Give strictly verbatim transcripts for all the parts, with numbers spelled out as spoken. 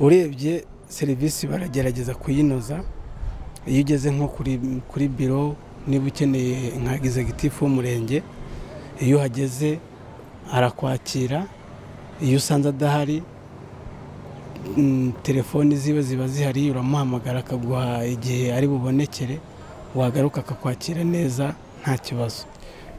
urebye serivisi baragerageza kuyinoza. Iyo ugeze nko kuri kuri biro, niba ukeneye nka executive w'umurenge, iyo uhageze arakwakira. Iyo usanze adahari, telefoni ziba ziba zihari, uramuhamagara akaguha igihe ari bubonekere, wagaruka akakwakira neza nta kibazo.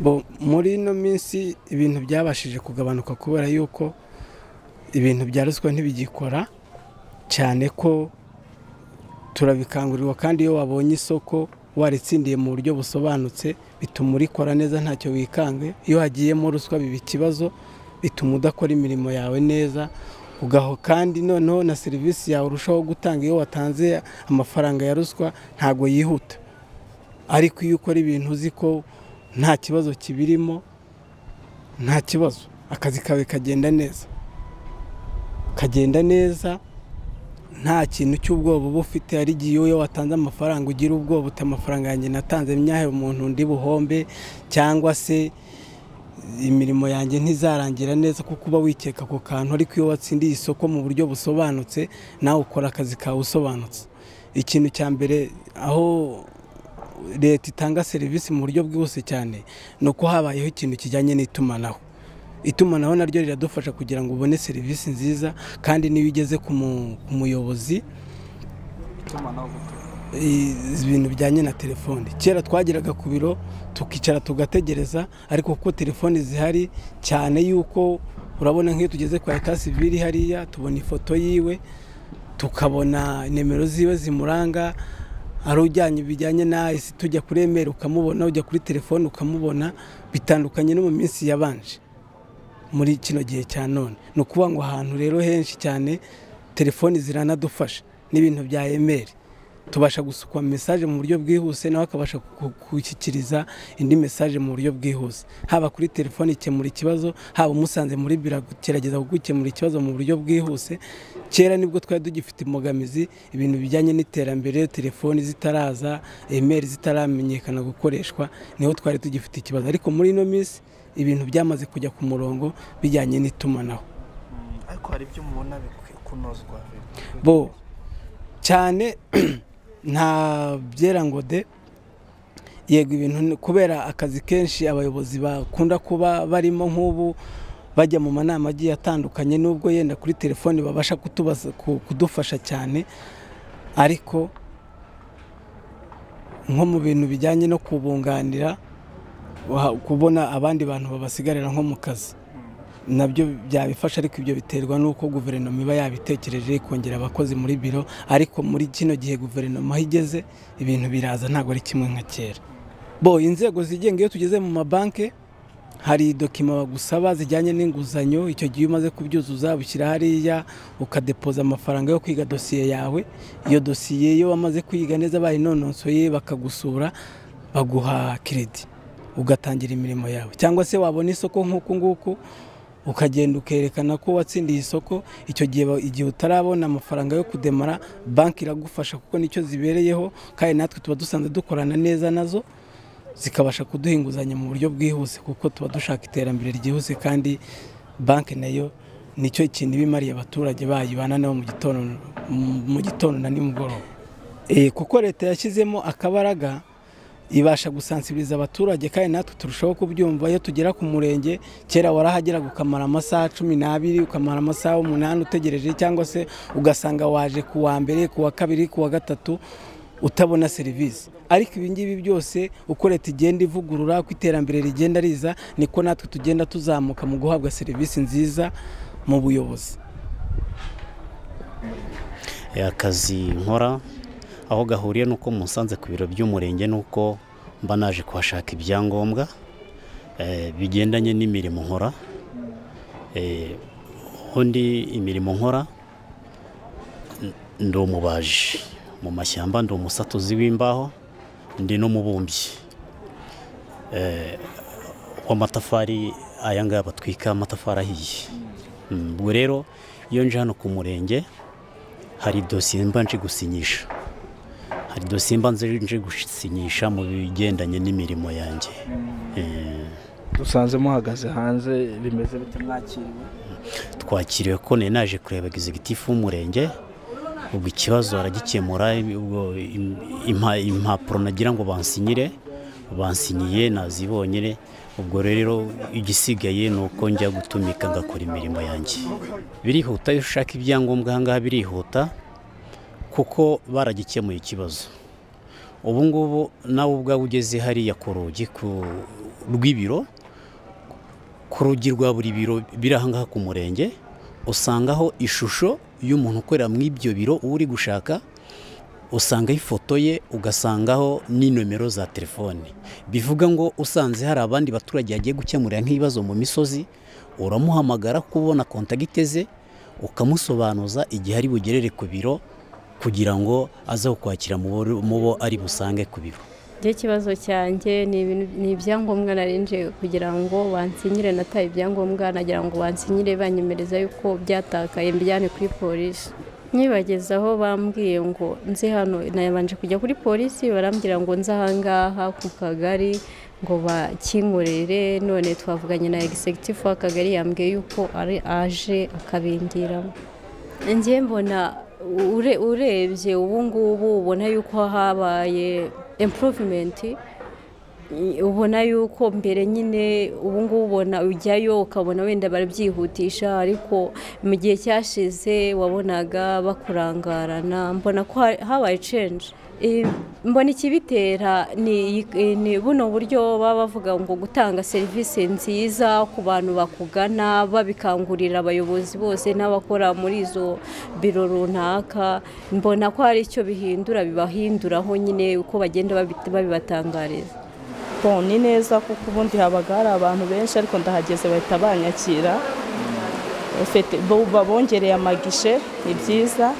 Bo muri ino minsi ibintu byabashije kugabanuka kubera yuko ibintu bya ruswa ntibigikora cyane, ko turabikangurirwa. Kandi iyo wabonye isoko waritsindiye mu buryo busobanutse, bituma urikora neza ntacyo wikange. Iyo hagiyemo ruswa biba ikibazo, bituma udakora imirimo yawe neza ugaho. Kandi noneho na serivisi yawe urushaho gutanga iyo watanze amafaranga ya ruswa ntago yihuta. Ariko iyo ukora ibintu uziko nta kibazo kibirimo, nta kibazo, akazi kawe kagenda neza kagenda neza nta kintu cy'ubwoba bufite. Ari giyoyo watanze amafaranga ugira ubwoba uta amafaranga yanjye natanze myahe umuntu ndi buhombe, cyangwa se imirimo yanjye ntizarangira neza, kuko uba wikeka ku kantu. Ariko iyo watsindiye isoko mu buryo busobanutse, nawe ukora akazi kawe usobanutse. Ikintu cya mbere aho Leta itanga serivisi mu buryo bwose cyane nuko habayeho ikintu kijyanye n'itumanaho. Itumanaho naryo riradufasha kugira ngo ubone serivisi nziza, kandi niyo ugeze ku muyobozi ibintu bijyanye na telefoni. Kera twagiraga ku biro tukicara tugategereza, ariko kuko telefoni zihari cyane yuko urabona nk'iyo tugeze kwa Etat Civil hariya tubona ifoto yiwe, tukabona nimero ziwe zimuranga. Ari ujyanye bijyanye na isi tujya kuremera ukamubona, ujya kuri telefone ukamubona, bitandukanye no mu minsi yabanje. Muri kino gihe cya none no kuba ngo ahantu rero henshi cyane telefoni ziranadufasha n'ibintu bya email, tubasha gusukwa message mu buryo bwihuse, nawe akabasha gushyikiriza indi message mu buryo bwihuse. Haba kuri telefone ikemura ikibazo, haba umusanze muri biro gugerageza gukemura ikibazo mu buryo bwihuse. Kera nibwo twari dugifite imbogamizi ibintu bijyanye n'iterambere, telefoni zitaraza, email zitaramenyekana gukoreshwa, niho twari tugifite ikibazo. Ariko muri ino minsi ibintu byamaze kujya ku murongo bijyanye n'itumanaho. Ariko hari byo mubona bikunozwa bo cyane nta byerangode. Yego ibintu kubera akazi kenshi abayobozi bakunda kuba barimo nk'ubu bajya mu manama agiye atandukanye, nubwo yenda kuri telefoni babasha kutubaza kudufasha cyane. Ariko nko mu bintu bijyanye no kubunganira, kubona abandi bantu babasigarira nko mu kazi, nabyo byabifasha. Ariko ibyo biterwa nuko guverinoma iba yabitekereje ikongera abakozi muri biro. Ariko muri kino gihe guverinoma igeze ibintu biraza, ntago ari kimwe nka kera. Bo inzego zigenga iyo tugeze mu mabanki, hari dokima bagusaba zijyanye n'inguzanyo. Icyo gihe umaze kubyuzuza bushyira hariya ukadepoza amafaranga yo kwiga dosiye yawe. Iyo dosiye yo wamaze kwiga neza bayinononsoye bakagusura, baguha credit ugatangira imirimo yawe. Cyangwa se wabona isoko nk'uko nguko ukagenda ukerekana ko watsindiye isoko. Icyo gihe igihe utarabona amafaranga yo kudemara, banki iragufasha kuko nicyo zibereyeho. Kandi natwe tuba dusanzwe dukorana neza nazo, zikabasha kuduhinguzanya mu buryo bwihuse, kuko tuba dushaka iterambere ryihuse. Kandi banki nayo nicyo kintu bimariye abaturage bayibana naho mu gitondo mu gitondo na nimugoroba. Eh kuko Leta yashyizemo akabaraga ibasha gusansibiriza abaturage, kandi natwe turushaho kubyumva. Iyo tugera ku murenge, kera warahagera gukamara amasaha cumi n'abiri, ukamara amasaha umunani utegereje, cyangwa se ugasanga waje kuwa mbere, kuwa kabiri, kuwa gatatu utabona serivisi. Ariko ibingibi byose uko Leta igenda ivugurura, ku iterambere rigenda riza, niko natwe tugenda tuzamuka mu guhabwa serivisi nziza mu buyobozi. Akazi nkora aho gahuriye nuko musanze ku biro by'umurenge nuko mba naje kuhashaka ibyangombwa bigendanye n'imirimo nkora. Undi imirimo nkora ndi umubaji mu mashyamba, ndi umusatuzi w'imbaho, ndi no mubumbyi eh w'amatafari ayanga batwika amatafari ahiye. Ubwo rero iyo nje hano ku murenge hari dosiye mba nje gusinyisha, hari dosiye mba nje gusinyisha mu bigendanye n'imirimo yanjye. Eh dusanze muhagaze hanze bimeze bite mwakiriwe? Twakiriwe ko ne naje kureba executive w'umurenge ubwo ikibazo aragikemura, ubwo impapuro nagira ngo bansinyire bansinyiye nazibonyere, ubwo rero igisigaye nuko njya gutumika ngakora imirimo yanjye. Birihuta ushaka ibyangombwa hanga birihuta kuko baragikemuye ikibazo. Ubu ngubu nawe ubwawe ugeze hariya ku rugi rw'ibiro, ku rugi rwa buri biro birahanga ku murenge usangaho ishusho y'umuntu ukorera mu ibyo biro uri gushaka, usanga ifoto ye, ugasangaho ni nomero za telefone. Bivuga ngo usanze hari abandi baturage yagiye gukemurira nk'ibibazo mu misozi, uramuhamagara kubona kontakiteze ukamusobanuza igihe ari bugerere ku biro kugira ngo aze kwakira mu bo ari busange ku biro. Igihe kibazo cyanjye ni ibyangombwa narinje kugira ngo bansinyire, nataye ibyangombwa nagira ngo bansinyire banyemereza yuko byatakaye mbijyane kuri polisi. Nibagezaho bambwiye ngo nzi hano, nayabanje kujya kuri polisi barambwira ngo nzahangaha ku kagari ngo bakinkorere, none twavuganye na executive w'akagari yambwiye yuko ari aje akabingiramo. Ngiye mbona ure urebye ubu ngubu ubona yuko habaye improvement, ubona yuko mbere nyine ubu ngubu ubona ujyayo ukabona wenda barabyihutisha, ariko mu gihe cyashize wabonaga bakurangarana. Mbona ko habaye change. Mbona ikibitera ni buno buryo baba bavuga ngo gutanga serivisi nziza ku bantu bakugana, babikangurira abayobozi bose n'abakora muri izo biro runaka. Mbona ko hari icyo bihindura, bibahinduraho nyine uko bagenda babibatangariza. Bon, ni neza kuko ubundi habaga hari abantu benshi ariko ndahageze bahita banyakira, babongereye amagishe, ni byiza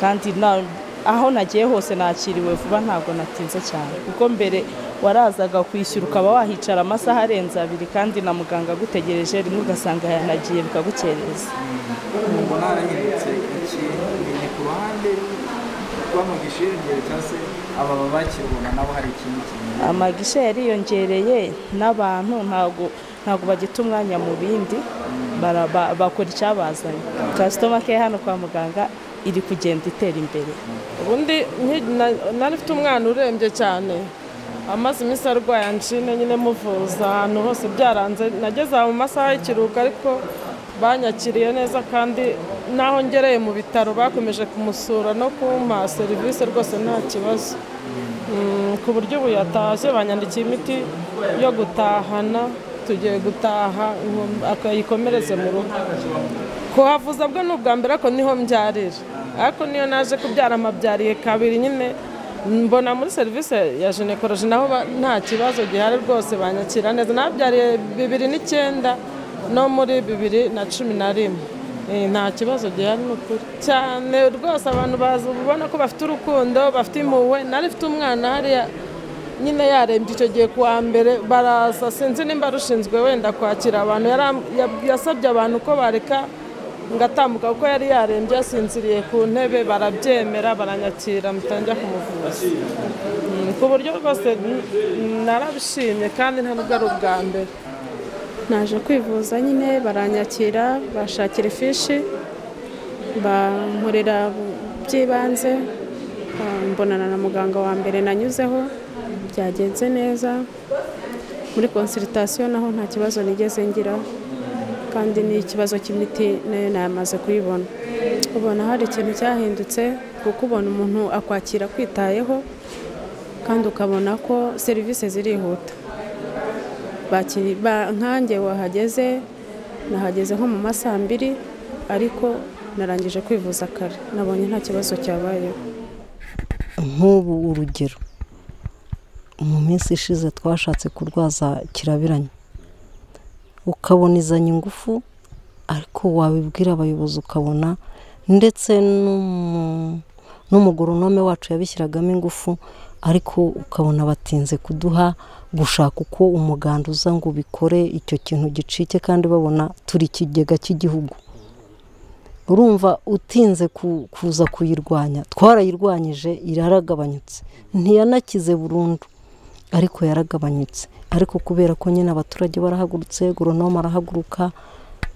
kandi na aho nagiye hose nakiriwe vuba, ntago natinze cyane kuko mbere warazaga kwishyura ukaba wahicara amasaha arenze abiri kandi na muganga gutegereje, rimwe ugasanga yanagiye bikagukereza. Amagishe yariyongereye n'abantu ntago ntago bagita umwanya mu bindi, bakora icyabazanye. Customer care hano kwa muganga iri kugenda itera imbere. Ubundi narifite umwana urembye cyane amaze iminsi arwaye anshine, nyine muvuza ahantu hose byaranze, nageze mu masaha y'ikiruhuko ariko banyakiriye neza, kandi naho ngereye mu bitaro bakomeje kumusura no kumpa serivisi rwose nta kibazo. Ku buryo ubu yatashye banyandikiye imiti yo gutahana, tugiye gutaha akayikomereze mu rugo. Kuhavuza bwo n'ubwa mbere ko niho mbyarira, ariko niyo naje kubyara amabyariye kabiri, nyine mbona muri serivisi ya gynecologie naho nta kibazo gihari rwose banyakira neza. Nabyariye bibiri n'icyenda no muri bibiri na cumi na rimwe nta kibazo gihari n'ukuri cyane rwose. Abantu bazi ubona ko bafite urukundo, bafite impuhwe. Narifite umwana hariya nyine yarembye icyo gihe ku wa mbere, barasa sinzi nimba rushinzwe wenda kwakira abantu, yasabye abantu ko bareka ngatambuka kuko yari yarembye asinziriye ku ntebe, barabyemera baranyakira mutangira kumuvuza. Ku buryo rwose narabishimye kandi nta nubwo ari ubwa mbere naje kwivuza, nyine baranyakira bashakira ifishi bankorera by'ibanze. Mbonana na muganga wa mbere nanyuzeho, byagenze neza. Muri consultation naho nta kibazo nigeze ngira, kandi ni ikibazo cy'imiti nayo namaze kuyibona. Ubona hari ikintu cyahindutse kuko ubona umuntu akwakira kwitayeho, kandi ukabona ko serivisi zirihuta. Bakiri nkanjye wahageze, nahageze nko mu masaha abiri ariko narangije kwivuza kare, nabonye nta kibazo cyabayeho. Nk'ubu urugero mu minsi ishize twashatse kurwaza kirabiranye, ukabonizanya ingufu ariko wabibwira abayobozi ukabona, ndetse n'umugoronome wacu yabishyiragamo ingufu ariko ukabona batinze kuduha, gushaka uko umuganda uza ngo bikore icyo kintu gicike, kandi babona turi ikigega cy'igihugu. Urumva utinze kuza kuyirwanya, twarayirwanyije iraragabanyutse ntiyanakize burundu, ariko yaragabanyutse ariko kubera ko nyine abaturage barahagurutse goronoma arahaguruka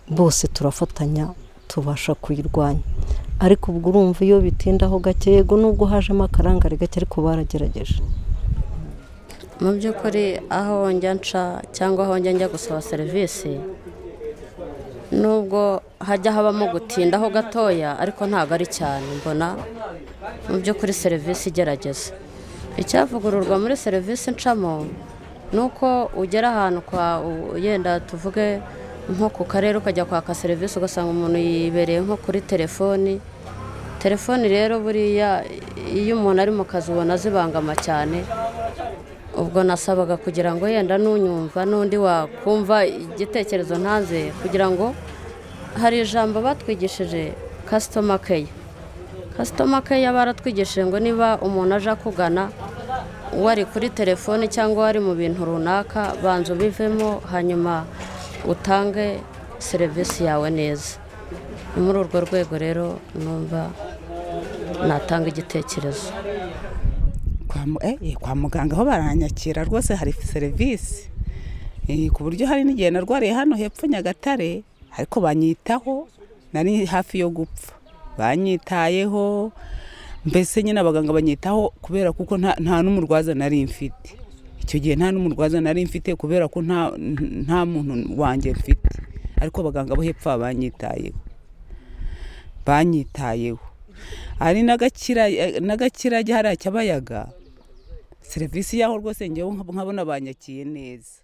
bose turafatanya tubasha kuyirwanya ariko ubwo urumva iyo bitindaho gake yego nubwo haje amakarangari gake ariko baragerageje mu by'ukuri aho njya nca cyangwa aho njya njya gusaba service nubwo hajya habamo gutinda aho gatoya ariko ntago ari cyane mbona mu by'ukuri service igerageza icyavugururwa muri service ncamo nuko ugera ahantu kwa yenda tuvuge nko ku karere ukajya kwaka service ugasanga umuntu yibereye nko kuri telefoni telefoni rero buriya iyo umuntu ari mu kazi ubona zibangama cyane ubwo nasabaga kugira ngo yenda nunyumva nundi wakumva igitekerezo ntanze kugira ngo hari ijambo batwigishije customer care customer care baratwigishije ngo niba umuntu aje kugana wari kuri telefone cyangwa wari mu bintu runaka banzo bivemo hanyuma utange service yawe neza muri urwo rwego rero numva natanga igitekerezo kwa muganga aho baranyakira rwose hari service ku buryo hari n'igihe narwariye hano hepfo Nyagatare ariko banyitaho nari hafi yo gupfa banyitayeho mbese nyine abaganga banyitaho kubera kuko nta n'umurwaza nari mfite icyo gihe nta n'umurwaza nari mfite kubera ko nta muntu wanjye mfite ariko abaganga bo hepfo banyitayeho banyitayeho ari nagakira nagakira hari cyabayaga serivisi yaho rwose ngewe nkabona banyakiye neza.